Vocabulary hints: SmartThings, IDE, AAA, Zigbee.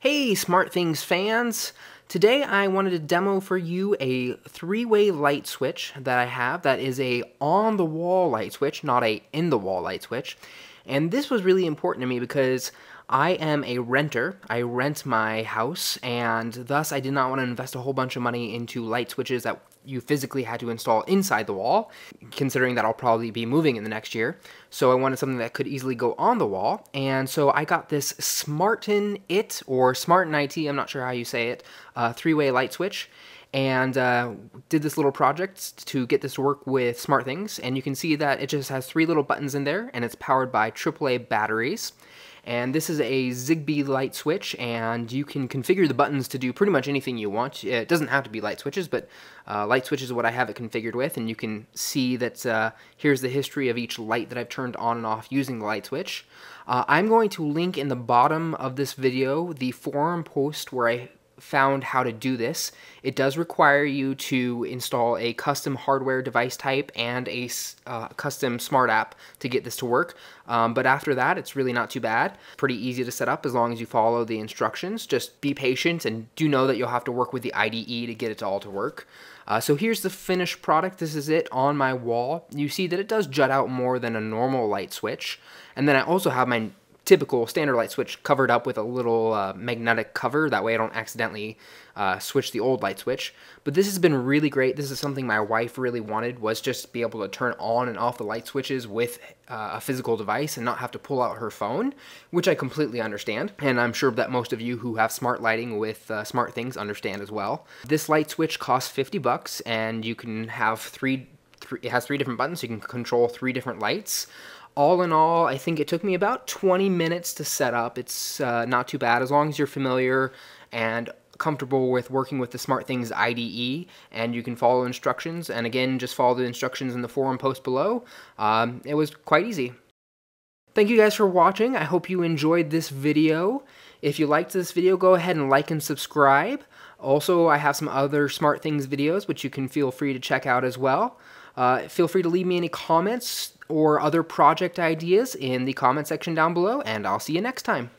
Hey SmartThings fans! Today I wanted to demo for you a three-way light switch that I have that is a on-the-wall light switch, not a in-the-wall light switch. And this was really important to me because I am a renter. I rent my house, and thus I did not want to invest a whole bunch of money into light switches that you physically had to install inside the wall, considering that I'll probably be moving in the next year. So I wanted something that could easily go on the wall, and so I got this SmartThings or SmartThings, I'm not sure how you say it, three-way light switch, and did this little project to get this to work with SmartThings, and you can see that it just has three little buttons in there, and it's powered by AAA batteries. And this is a Zigbee light switch, and you can configure the buttons to do pretty much anything you want. It doesn't have to be light switches, but light switches is what I have it configured with, and you can see that here's the history of each light that I've turned on and off using the light switch. I'm going to link in the bottom of this video the forum post where I found how to do this. It does require you to install a custom hardware device type and a custom smart app to get this to work, but after that it's really not too bad. Pretty easy to set up as long as you follow the instructions. Just be patient and do know that you'll have to work with the IDE to get it all to work. So here's the finished product. This is it on my wall. You see that it does jut out more than a normal light switch, and then I also have my typical standard light switch covered up with a little magnetic cover. That way I don't accidentally switch the old light switch. But this has been really great. This is something my wife really wanted, was just be able to turn on and off the light switches with a physical device and not have to pull out her phone, which I completely understand. And I'm sure that most of you who have smart lighting with SmartThings understand as well. This light switch costs $50 and you can have it has three different buttons. You can control three different lights. All in all, I think it took me about 20 minutes to set up. It's not too bad as long as you're familiar and comfortable with working with the SmartThings IDE, and you can follow instructions. And again, just follow the instructions in the forum post below. It was quite easy. Thank you guys for watching. I hope you enjoyed this video. If you liked this video, go ahead and like and subscribe. Also, I have some other SmartThings videos, which you can feel free to check out as well. Feel free to leave me any comments or other project ideas in the comment section down below, and I'll see you next time.